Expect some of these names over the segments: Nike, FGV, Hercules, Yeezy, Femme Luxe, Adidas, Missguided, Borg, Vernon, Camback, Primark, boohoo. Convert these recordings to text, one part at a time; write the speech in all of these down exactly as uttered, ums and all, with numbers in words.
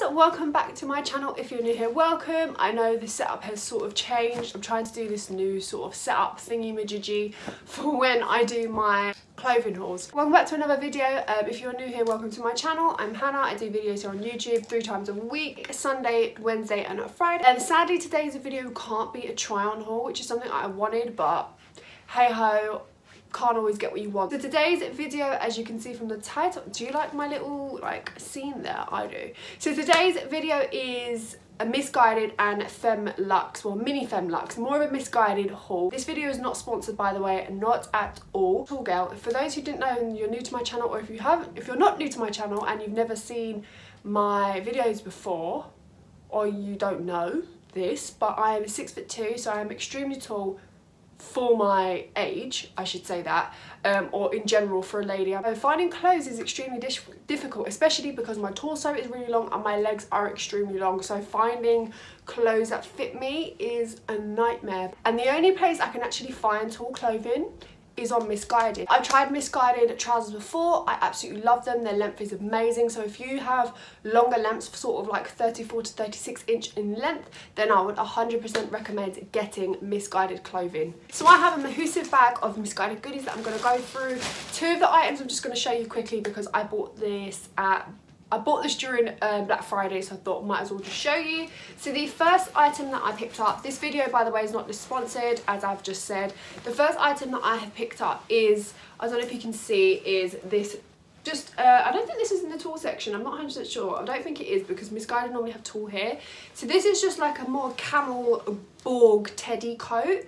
guys, welcome back to my channel. If you're new here, welcome. I know the setup has sort of changed. I'm trying to do this new sort of setup thingy majiggy for when I do my clothing hauls. Welcome back to another video. Um, if you're new here, welcome to my channel. I'm Hannah. I do videos here on YouTube three times a week, Sunday, Wednesday and Friday. And sadly today's video can't be a try on haul, which is something I wanted, but hey ho, can't always get what you want. So today's video, as you can see from the title, do you like my little like scene there? I do. So today's video is a Missguided and Femme Luxe, well mini Femme Luxe, more of a Missguided haul. This video is not sponsored, by the way, not at all. Tall girl, for those who didn't know and you're new to my channel, or if you haven't, if you're not new to my channel and you've never seen my videos before, or you don't know this, but I am six foot two, so I am extremely tall for my age, I should say that, um, or in general for a lady. So finding clothes is extremely difficult, especially because my torso is really long and my legs are extremely long, so finding clothes that fit me is a nightmare. And the only place I can actually find tall clothing is on Missguided. I've tried Missguided trousers before, I absolutely love them, their length is amazing, so if you have longer lengths, sort of like thirty-four to thirty-six inch in length, then I would one hundred percent recommend getting Missguided clothing. So I have a massive bag of Missguided goodies that I'm going to go through. Two of the items I'm just going to show you quickly because I bought this at I bought this during um, Black Friday, so I thought I might as well just show you. So the first item that I picked up, this video by the way is not sponsored, as I've just said. The first item that I have picked up is, I don't know if you can see, is this, just, uh, I don't think this is in the tall section, I'm not one hundred percent sure. I don't think it is because Missguided normally have tall hair. So this is just like a more camel Borg teddy coat.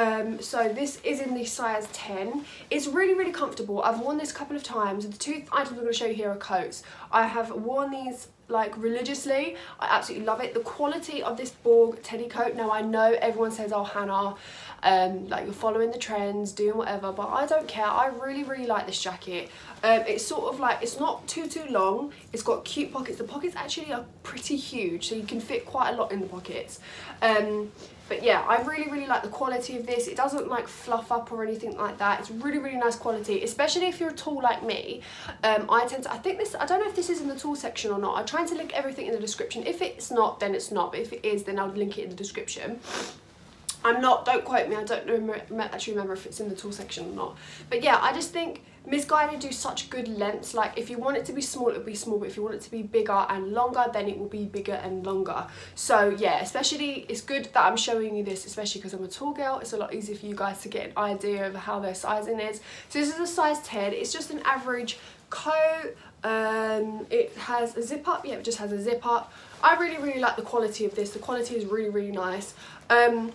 Um, so this is in the size ten. It's really, really comfortable. I've worn this a couple of times. The two items I'm going to show you here are coats. I have worn these like religiously. I absolutely love it. The quality of this Borg teddy coat. Now I know everyone says, oh Hannah, um, like you're following the trends, doing whatever, but I don't care. I really, really like this jacket. Um, it's sort of like, it's not too, too long. It's got cute pockets. The pockets actually are pretty huge, so you can fit quite a lot in the pockets. Um, But yeah, I really, really like the quality of this. It doesn't like fluff up or anything like that. It's really, really nice quality, especially if you're tall like me. Um, I tend to, I think this, I don't know if this is in the tall section or not. I'm trying to link everything in the description. If it's not, then it's not. But if it is, then I'll link it in the description. I'm not, don't quote me, I don't remember, actually remember if it's in the tall section or not. But yeah, I just think Missguided do such good lengths. Like if you want it to be small, it'll be small, but if you want it to be bigger and longer, then it will be bigger and longer. So yeah, especially, it's good that I'm showing you this, especially because I'm a tall girl. It's a lot easier for you guys to get an idea of how their sizing is. So this is a size ten, it's just an average coat. Um, it has a zip up, yeah, it just has a zip up. I really, really like the quality of this. The quality is really, really nice. Um,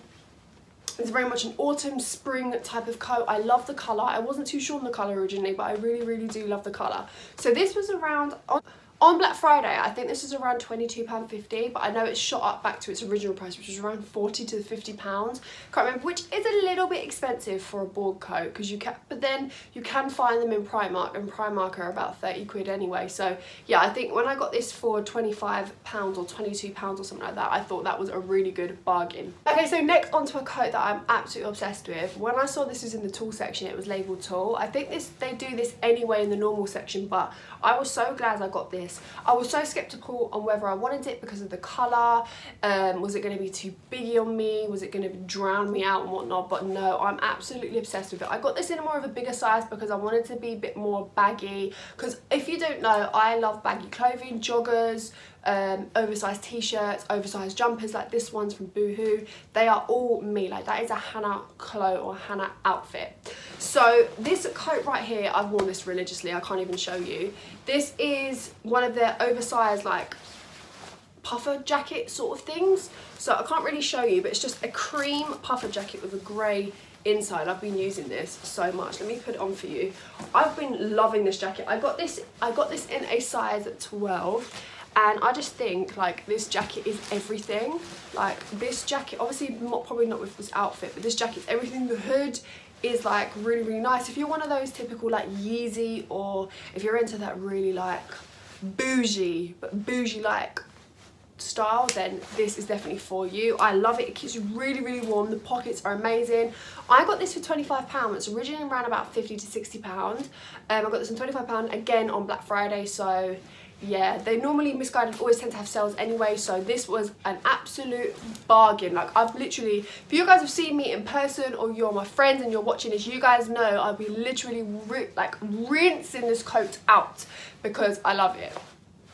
It's very much an autumn, spring type of coat. I love the colour. I wasn't too sure on the colour originally, but I really, really do love the colour. So this was around, on, on Black Friday, I think this was around twenty-two pounds fifty, but I know it's shot up back to its original price, which was around forty to fifty pounds. Can't remember, which is a little bit expensive for a Borg coat, because you can, but then you can find them in Primark, and Primark are about thirty quid anyway. So yeah, I think when I got this for twenty-five pounds or twenty-two pounds or something like that, I thought that was a really good bargain. Okay, so next onto a coat that I'm absolutely obsessed with. When I saw this was in the tall section, it was labelled tall. I think this, they do this anyway in the normal section, but I was so glad I got this. I was so skeptical on whether I wanted it because of the colour. Um, was it going to be too biggy on me? Was it going to drown me out and whatnot? But no, I'm absolutely obsessed with it. I got this in more of a bigger size because I wanted to be a bit more baggy. Because if you don't know, I love baggy clothing, joggers, um, oversized t-shirts, oversized jumpers like this one's from Boohoo. They are all me. Like that is a Hannah clo or Hannah outfit. So this coat right here, I've worn this religiously. I can't even show you. This is one of their oversized like puffer jacket sort of things. So I can't really show you, but it's just a cream puffer jacket with a grey inside. I've been using this so much. Let me put it on for you. I've been loving this jacket. I got this, I got this in a size twelve. And I just think like this jacket is everything. Like this jacket, obviously not, probably not with this outfit, but this jacket's everything. The hood is like really, really nice. If you're one of those typical like Yeezy, or if you're into that really like bougie, but bougie like style, then this is definitely for you. I love it. It keeps you really, really warm. The pockets are amazing. I got this for twenty-five pounds. It's originally around about fifty to sixty pounds. Um, I got this in twenty-five pounds again on Black Friday. So yeah, they normally, Missguided always tend to have sales anyway, so this was an absolute bargain. Like, I've literally, if you guys have seen me in person or you're my friends and you're watching this, you guys know I'll be literally ri like rinsing this coat out because I love it.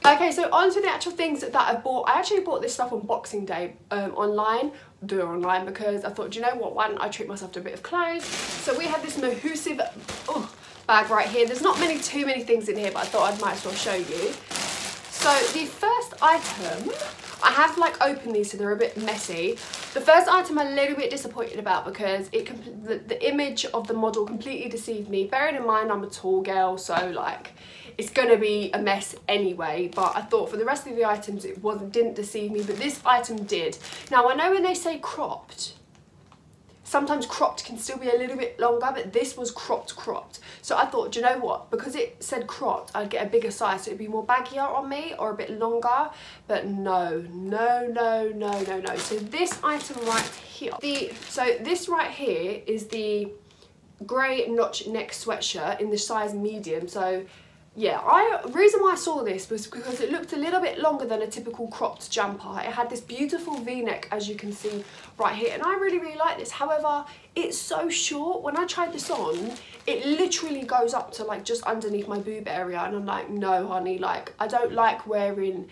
Okay, so on to the actual things that I bought. I actually bought this stuff on Boxing Day um, online, do it online, because I thought, do you know what, why don't I treat myself to a bit of clothes? So we had this Mahusive oh, bag right here. There's not many, too many things in here, but I thought I might as well show you. So the first item, I have like opened these so they're a bit messy. The first item I'm a little bit disappointed about because it the, the image of the model completely deceived me. Bearing in mind I'm a tall girl, so like, it's gonna be a mess anyway, but I thought for the rest of the items it wasn't didn't deceive me, but this item did. Now I know when they say cropped, sometimes cropped can still be a little bit longer, but this was cropped cropped. So I thought, do you know what? Because it said cropped, I'd get a bigger size, so it'd be more baggier on me or a bit longer, but no, no, no, no, no, no. So this item right here, the so this right here is the grey notch neck sweatshirt in the size medium. So yeah, I reason why I saw this was because it looked a little bit longer than a typical cropped jumper. It had this beautiful V-neck, as you can see right here, and I really, really like this. However, it's so short. When I tried this on, it literally goes up to like just underneath my boob area, and I'm like, no, honey, like I don't like wearing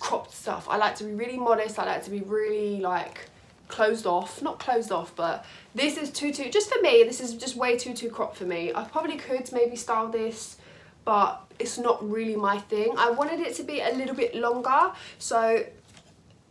cropped stuff. I like to be really modest. I like to be really like closed off, not closed off, but this is too, too, just for me, this is just way too, too cropped for me. I probably could maybe style this, but it's not really my thing. I wanted it to be a little bit longer, so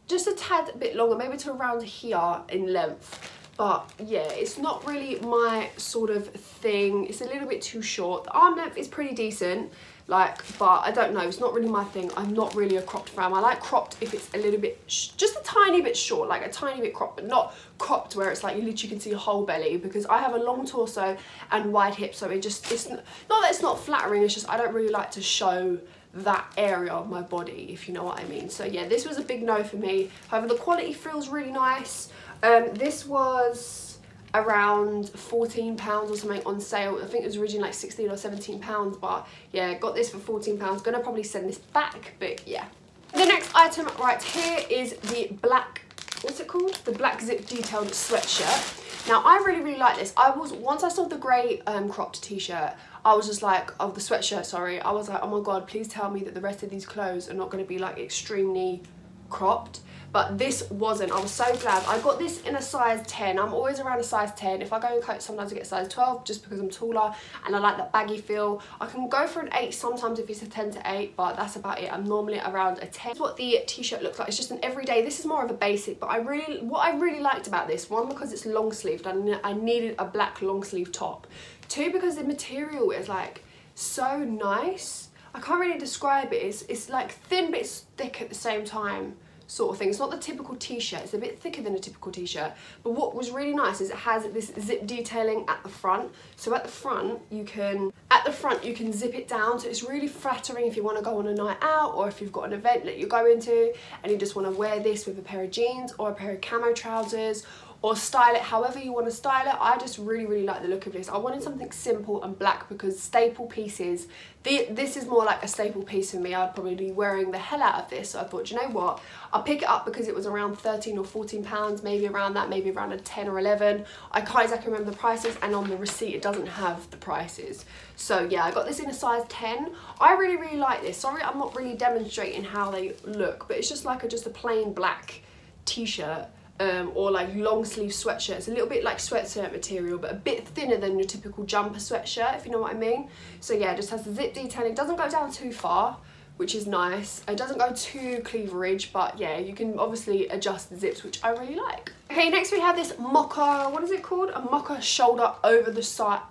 just a tad bit longer, maybe to around here in length. But yeah, it's not really my sort of thing. It's a little bit too short. The arm length is pretty decent, like, but I don't know, it's not really my thing. I'm not really a cropped fan. I like cropped if it's a little bit, sh just a tiny bit short, like a tiny bit cropped, but not cropped where it's like you literally can see a whole belly, because I have a long torso and wide hips, so it just, it's not that it's not flattering, it's just I don't really like to show that area of my body, if you know what I mean. So yeah, this was a big no for me. However, the quality feels really nice. Um, this was around fourteen pounds or something on sale. I think it was originally like sixteen or seventeen pounds, but yeah, got this for fourteen pounds. Gonna probably send this back, but yeah. The next item right here is the black, what's it called? The black zip detailed sweatshirt. Now I really, really like this. I was, once I saw the grey um, cropped t-shirt, I was just like, oh, the sweatshirt, sorry. I was like, oh my God, please tell me that the rest of these clothes are not gonna be like extremely cropped. But this wasn't. I was so glad. I got this in a size ten. I'm always around a size ten. If I go in coat, sometimes I get size twelve just because I'm taller and I like that baggy feel. I can go for an eight sometimes if it's a ten to eight, but that's about it. I'm normally around a ten. That's what the t-shirt looks like. It's just an everyday. This is more of a basic, but I really, what I really liked about this, one, because it's long sleeved and I needed a black long sleeve top. Two, because the material is like so nice. I can't really describe it. It's, it's like thin, but it's thick at the same time, sort of thing. It's not the typical t-shirt, it's a bit thicker than a typical t-shirt, but what was really nice is it has this zip detailing at the front, so at the front you can at the front you can zip it down, so it's really flattering if you want to go on a night out or if you've got an event that you're going to and you just want to wear this with a pair of jeans or a pair of camo trousers, or style it however you want to style it. I just really, really like the look of this. I wanted something simple and black because staple pieces, the, this is more like a staple piece for me. I'd probably be wearing the hell out of this. So I thought, you know what? I'll pick it up because it was around thirteen or fourteen pounds, maybe around that, maybe around a ten or eleven. I can't exactly remember the prices, and on the receipt it doesn't have the prices. So yeah, I got this in a size ten. I really, really like this. Sorry, I'm not really demonstrating how they look, but it's just like a, just a plain black t-shirt. Um, or like long sleeve sweatshirt. It's a little bit like sweatshirt material, but a bit thinner than your typical jumper sweatshirt, if you know what I mean. So yeah, it just has the zip detailing. It doesn't go down too far, which is nice. It doesn't go too cleaverage, but yeah, you can obviously adjust the zips, which I really like. Okay, next we have this mocha, what is it called? A mocha shoulder over the side,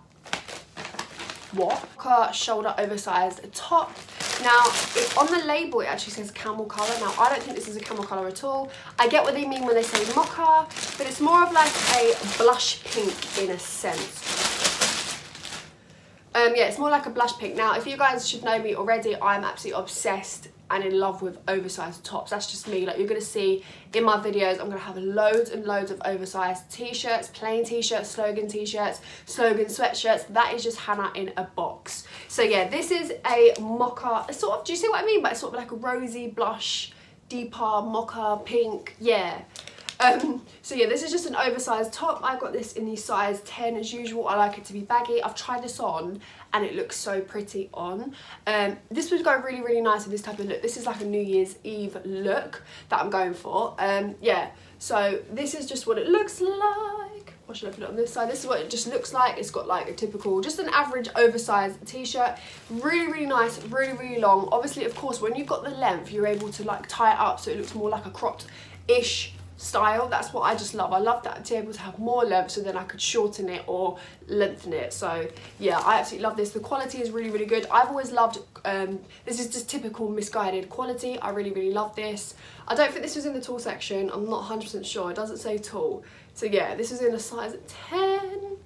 what? Mocha shoulder oversized top. Now, it, on the label, it actually says camel colour. Now, I don't think this is a camel colour at all. I get what they mean when they say mocha, but it's more of like a blush pink in a sense. Um, yeah, it's more like a blush pink. Now, if you guys should know me already, I'm absolutely obsessed and in love with oversized tops. That's just me. Like, you're gonna see in my videos, I'm gonna have loads and loads of oversized t-shirts, plain t-shirts, slogan t-shirts, slogan sweatshirts. That is just Hannah in a box. So yeah, this is a mocha, sort of, do you see what I mean? But it's sort of like a rosy blush, deeper mocha pink, yeah. Um, so yeah, this is just an oversized top. I got this in the size ten as usual. I like it to be baggy. I've tried this on and it looks so pretty on. Um, this would go really, really nice with this type of look. This is like a New Year's Eve look that I'm going for. Um, yeah, so this is just what it looks like. What should I put it on this side? This is what it just looks like. It's got like a typical, just an average oversized t-shirt. Really, really nice, really, really long. Obviously, of course, when you've got the length, you're able to like tie it up so it looks more like a cropped-ish style. That's what I just love. I love that to be able to have more length so then I could shorten it or lengthen it. So yeah, I absolutely love this. The quality is really, really good. I've always loved, um, this is just typical Missguided quality. I really, really love this. I don't think this was in the tall section. I'm not one hundred percent sure. It doesn't say tall. So yeah, this is in a size ten.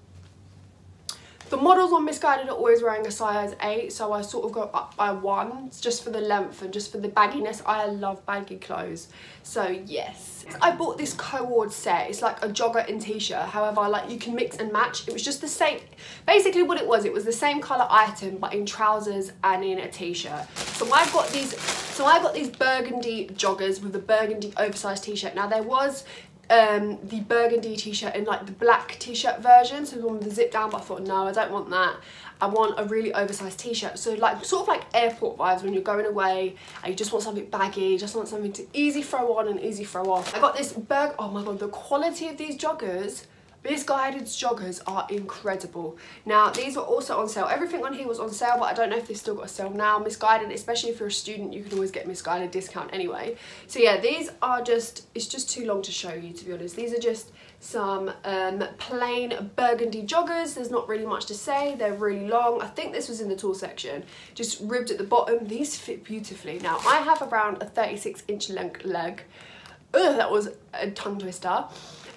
The models on Missguided are always wearing a size eight, so I sort of go up by one just for the length and just for the bagginess. I love baggy clothes, so yes. I bought this co-ord set. It's like a jogger and t-shirt. However, like, you can mix and match. It was just the same, basically what it was, it was the same colour item but in trousers and in a t-shirt. So I've got these, so I got these burgundy joggers with a burgundy oversized t-shirt. Now there was um the burgundy t-shirt in like the black t-shirt version, so we wanted the zip down, but I thought no, I don't want that. I want a really oversized t-shirt, so like sort of like airport vibes when you're going away and you just want something baggy, you just want something to easy throw on and easy throw off. I got this burg oh my god, the quality of these joggers, Missguided joggers, are incredible. Now these were also on sale. Everything on here was on sale, but I don't know if they've still got a sale now. Missguided, especially if you're a student, you can always get Missguided discount anyway. So yeah, these are just, it's just too long to show you, to be honest. These are just some um, plain burgundy joggers. There's not really much to say. They're really long. I think this was in the tall section. Just ribbed at the bottom. These fit beautifully. Now I have around a thirty-six inch length leg. Ugh, that was a tongue twister.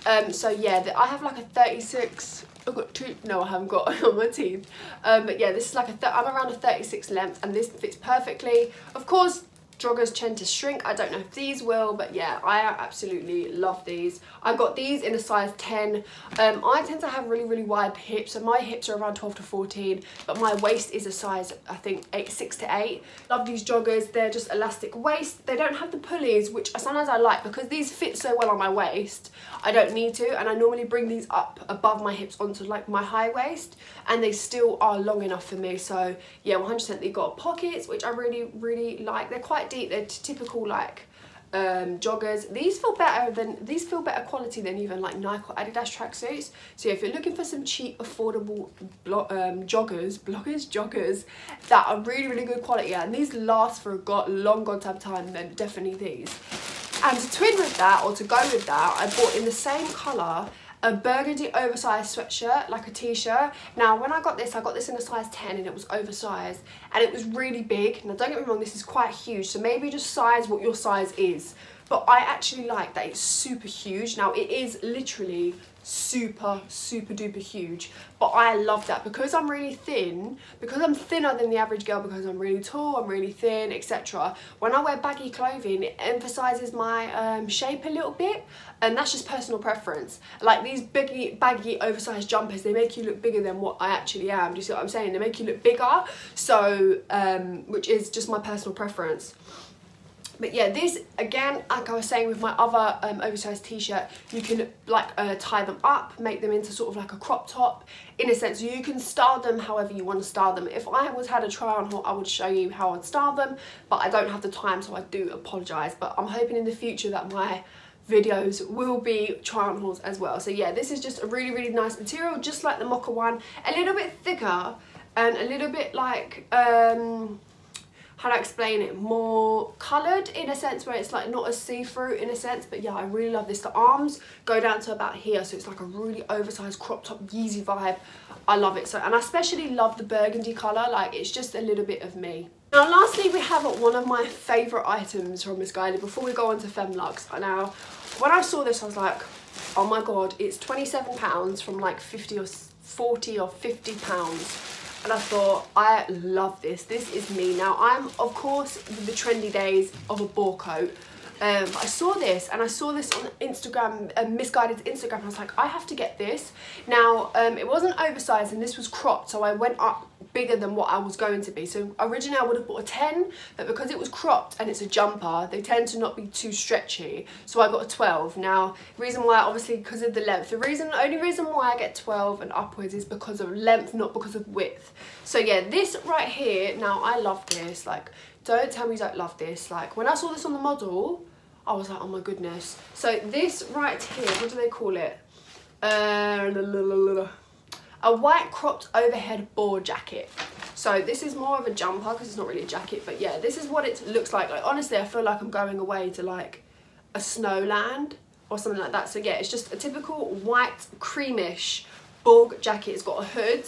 Um, so yeah, the, I have like a thirty-six, I've got two, no I haven't got on my teeth. Um, but yeah, this is like, a I'm around a thirty-six length and this fits perfectly. Of course, joggers tend to shrink. I don't know if these will, but yeah, I absolutely love these. I got these in a size ten. Um, I tend to have really, really wide hips, so my hips are around twelve to fourteen, but my waist is a size, I think, eight, six to eight. Love these joggers. They're just elastic waist. They don't have the pulleys, which sometimes I like because these fit so well on my waist. I don't need to, and I normally bring these up above my hips onto like my high waist, and they still are long enough for me. So yeah, one hundred percent they've got pockets, which I really, really like. They're quite deep. They're typical like um joggers. These feel better than these feel better quality than even like Nike or Adidas tracksuits. So yeah, if you're looking for some cheap, affordable um joggers bloggers joggers that are really, really good quality, yeah, and these last for a god long goddamn time, then definitely these. And to twin with that, or to go with that, I bought in the same color a burgundy oversized sweatshirt, like a t-shirt. Now when I got this, I got this in a size ten and it was oversized and it was really big. Now don't get me wrong, this is quite huge, so maybe just size what your size is, but I actually like that it's super huge. Now it is literally super super duper huge, but I love that because I'm really thin, because I'm thinner than the average girl, because I'm really tall, I'm really thin, etc. When I wear baggy clothing, it emphasizes my um, shape a little bit, and that's just personal preference. Like these baggy baggy oversized jumpers, they make you look bigger than what I actually am. Do you see what I'm saying? They make you look bigger, so um which is just my personal preference. But yeah, this, again, like I was saying with my other um, oversized t-shirt, you can like uh, tie them up, make them into sort of like a crop top. In a sense, you can style them however you want to style them. If I was had a try on haul, I would show you how I'd style them, but I don't have the time, so I do apologise. But I'm hoping in the future that my videos will be try on hauls as well. So yeah, this is just a really, really nice material, just like the mocha one. A little bit thicker and a little bit like... Um, how do I explain it, more coloured in a sense, where it's like not a see-through in a sense. But yeah, I really love this. The arms go down to about here, so it's like a really oversized crop top Yeezy vibe. I love it. So, and I especially love the burgundy colour, like it's just a little bit of me. Now lastly, we have one of my favourite items from Missguided before we go on to Femme Luxe. Now when I saw this, I was like, oh my god, it's twenty-seven pounds from like fifty or forty or fifty pounds. and I thought, I love this. This is me. Now, I'm, of course, the trendy days of a ball coat. Um, I saw this, and I saw this on Instagram, uh, Missguided's Instagram, and I was like, I have to get this. Now, um, it wasn't oversized, and this was cropped, so I went up bigger than what I was going to be. So originally I would have bought a ten, but because it was cropped and it's a jumper, they tend to not be too stretchy. So I got a twelve. Now, reason why, obviously, because of the length. The reason, only reason why I get twelve and upwards is because of length, not because of width. So yeah, this right here, now I love this. Like, don't tell me you don't love this. Like, when I saw this on the model, I was like, oh my goodness. So this right here, what do they call it? Uh, la, la, la, la. A white cropped overhead ball jacket. So this is more of a jumper because it's not really a jacket, but yeah, this is what it looks like. Like, honestly, I feel like I'm going away to like a snowland or something like that. So yeah, it's just a typical white creamish ball jacket. It's got a hood,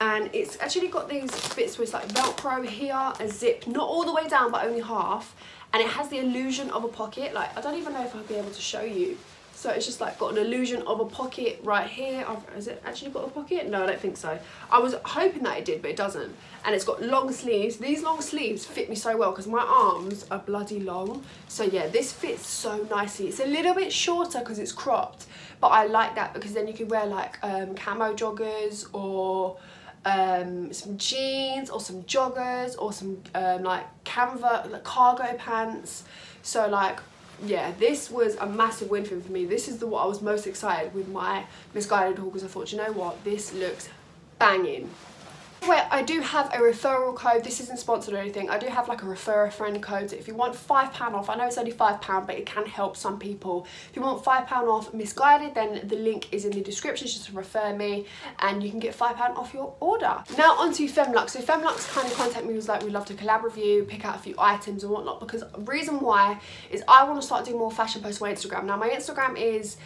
and it's actually got these bits with like Velcro here, a zip, not all the way down, but only half. And it has the illusion of a pocket. Like, I don't even know if I'll be able to show you. So it's just like got an illusion of a pocket right here. I've, has it actually got a pocket? No, I don't think so. I was hoping that it did, but it doesn't. And it's got long sleeves. These long sleeves fit me so well because my arms are bloody long. So yeah, this fits so nicely. It's a little bit shorter because it's cropped, but I like that because then you can wear like um, camo joggers or um, some jeans or some joggers or some um, like canvas, like cargo pants. So like, yeah, this was a massive win for me. This is the what I was most excited with my Missguided haul because I thought, you know what, this looks banging. Where I do have a referral code. This isn't sponsored or anything. I do have like a refer a friend code. So if you want five pound off, I know it's only five pound, but it can help some people. If you want five pound off Missguided, then the link is in the description. Just refer me, and you can get five pound off your order. Now onto Femme Luxe. So Femme Luxe kind of contacted me, was like, we'd love to collab with you, pick out a few items and whatnot. Because reason why is I want to start doing more fashion posts on Instagram. Now my Instagram is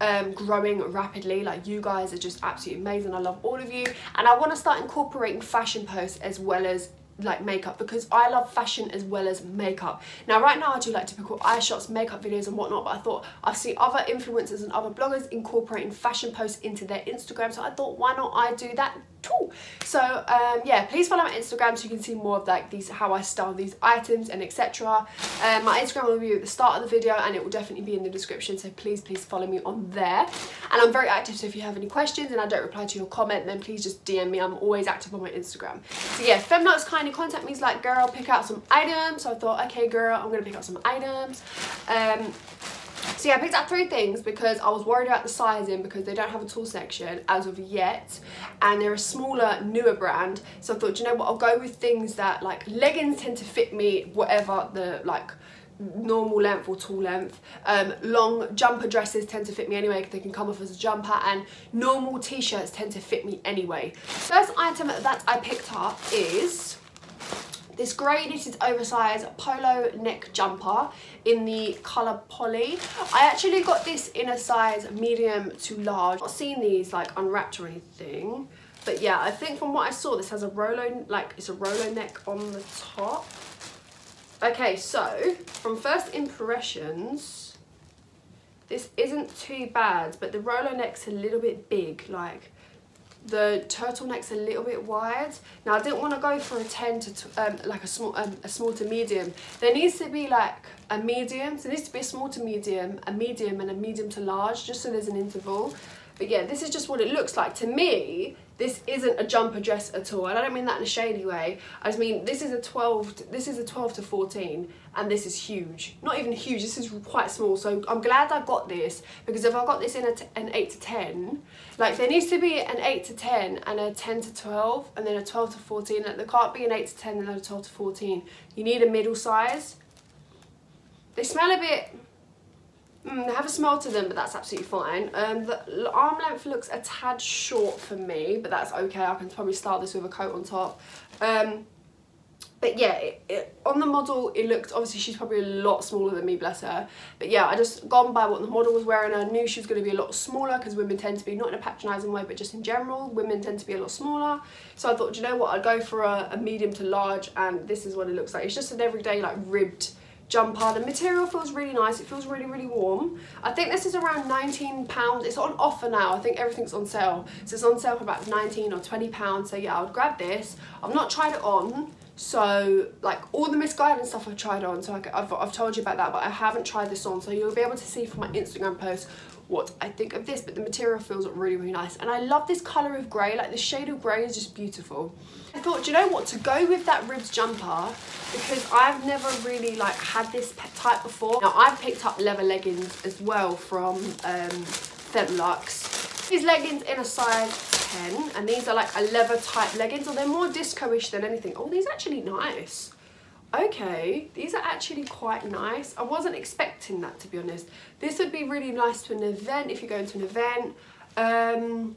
Um, growing rapidly. Like, you guys are just absolutely amazing. I love all of you, and I want to start incorporating fashion posts as well as like makeup, because I love fashion as well as makeup. Now right now I do like typical eye shots, makeup videos and whatnot, but I thought I've seen other influencers and other bloggers incorporating fashion posts into their Instagram, so I thought, why not I do that too? So um, yeah, please follow my Instagram so you can see more of like these, how I style these items and et cetera. Um, my Instagram will be at the start of the video, and it will definitely be in the description, so please please follow me on there. And I'm very active, so if you have any questions and I don't reply to your comment, then please just D M me. I'm always active on my Instagram. So yeah, Femme Luxe kind of contact me, is like, girl, pick out some items. So I thought, okay girl, I'm gonna pick out some items. Um, so yeah, I picked out three things because I was worried about the sizing, because they don't have a tall section as of yet, and they're a smaller, newer brand. So I thought, you know what, I'll go with things that, like, leggings tend to fit me whatever the like normal length or tall length. Um, long jumper dresses tend to fit me anyway because they can come off as a jumper, and normal t-shirts tend to fit me anyway. First item that I picked up is this grey knitted oversized polo neck jumper in the colour Polly. I actually got this in a size medium to large. I've not seen these like unwrapped or anything, but yeah, I think from what I saw, this has a Rolo, like it's a Rolo neck on the top. Okay, so from first impressions, this isn't too bad, but the Rolo neck's a little bit big, like the turtleneck's a little bit wide. Now I didn't want to go for a ten to um, like a small um, a small to medium. There needs to be like a medium, so there needs to be a small to medium, a medium and a medium to large, just so there's an interval. But yeah, this is just what it looks like. To me, this isn't a jumper dress at all, and I don't mean that in a shady way. I just mean this is a twelve, this is a twelve to fourteen, and this is huge. Not even huge, this is quite small. So I'm glad I got this, because if I got this in a t an eight to ten, like there needs to be an eight to ten and a ten to twelve and then a twelve to fourteen. Like, there can't be an eight to ten and then a twelve to fourteen. You need a middle size. They smell a bit, Mm, they have a smell to them, but that's absolutely fine. Um, the arm length looks a tad short for me, but that's okay. I can probably style this with a coat on top. Um, but yeah, it, it, on the model, it looked, obviously she's probably a lot smaller than me, bless her. But yeah, I just gone by what the model was wearing. I knew she was going to be a lot smaller, because women tend to be, not in a patronising way, but just in general, women tend to be a lot smaller. So I thought, you know what, I'd go for a, a medium to large, and this is what it looks like. It's just an everyday, like, ribbed jumper. The material feels really nice. It feels really, really warm. I think this is around nineteen pounds. It's on offer now. I think everything's on sale. So it's on sale for about nineteen or twenty pounds. So yeah, I would grab this. I've not tried it on. So like all the Missguided stuff I've tried on. So I, I've, I've told you about that, but I haven't tried this on. So you'll be able to see from my Instagram post what I think of this, but the material feels really, really nice. And I love this color of gray, like the shade of gray is just beautiful. I thought, do you know what, to go with that ribs jumper, because I've never really like had this type before. Now I've picked up leather leggings as well from um, Femme Luxe. These leggings in a size ten, and these are like a leather type leggings, or they're more disco-ish than anything. Oh, these are actually nice. Okay, these are actually quite nice. I wasn't expecting that, to be honest. This would be really nice to an event, if you're going to an event. Um,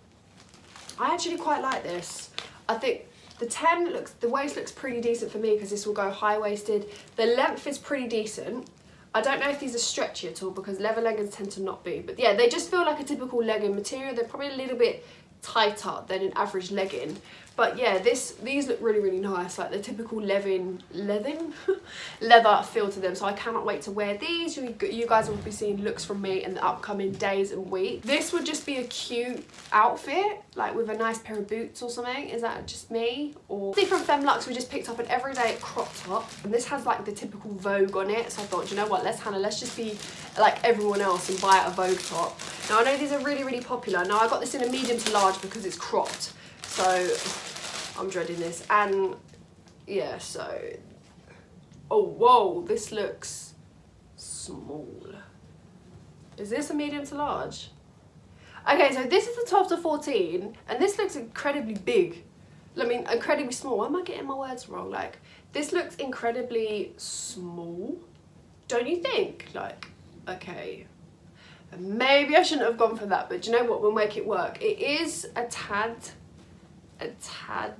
I actually quite like this. I think the ten looks, the waist looks pretty decent for me because this will go high-waisted. The length is pretty decent. I don't know if these are stretchy at all because leather leggings tend to not be. But yeah, they just feel like a typical legging material. They're probably a little bit tighter than an average legging, but yeah, this these look really, really nice, like the typical leathing leathing leather feel to them. So I cannot wait to wear these. You, you guys will be seeing looks from me in the upcoming days and week. This would just be a cute outfit, like with a nice pair of boots or something. Is that just me? Or see, from Femme Luxe we just picked up an everyday crop top, and this has like the typical Vogue on it. So I thought, you know what, let's Hannah let's just be like everyone else and buy a Vogue top. Now I know these are really, really popular. Now I got this in a medium to large because it's cropped, so I'm dreading this. And yeah, so oh whoa, this looks small. Is this a medium to large? Okay, so this is the twelve to fourteen, and this looks incredibly big. I mean, incredibly small. Why am I getting my words wrong? Like, this looks incredibly small, don't you think? Like, okay, maybe I shouldn't have gone for that, but do you know what, we'll make it work. It is a tad, a tad,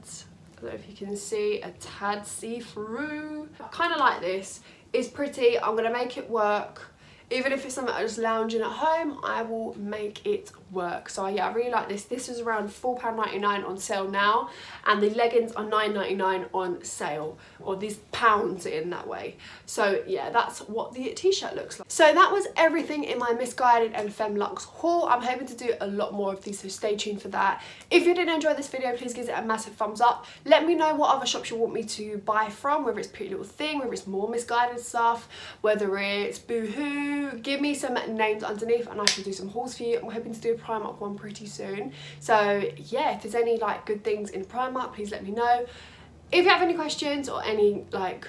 I don't know if you can see, a tad see-through. I kind of like this. It's pretty. I'm going to make it work. Even if it's something I'm just lounging at home, I will make it work. So yeah, I really like this. This was around four pounds ninety-nine on sale now, and the leggings are nine pounds ninety-nine on sale, or these pounds in that way. So yeah, that's what the t-shirt looks like. So that was everything in my Missguided and Femme Luxe haul. I'm hoping to do a lot more of these, so stay tuned for that. If you did enjoy this video, please give it a massive thumbs up. Let me know what other shops you want me to buy from, whether it's Pretty Little Thing, whether it's more Missguided stuff, whether it's Boohoo. Give me some names underneath and I can do some hauls for you. I'm hoping to do a Primark one pretty soon. So yeah, if there's any like good things in Primark, please let me know. If you have any questions or any like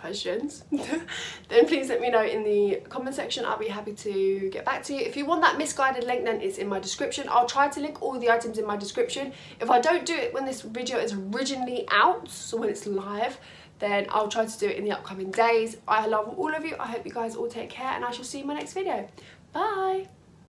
questions then please let me know in the comment section. I'll be happy to get back to you. If you want that Missguided link, then it's in my description. I'll try to link all the items in my description. If I don't do it when this video is originally out, so when it's live, then I'll try to do it in the upcoming days. I love all of you. I hope you guys all take care, and I shall see you in my next video. Bye.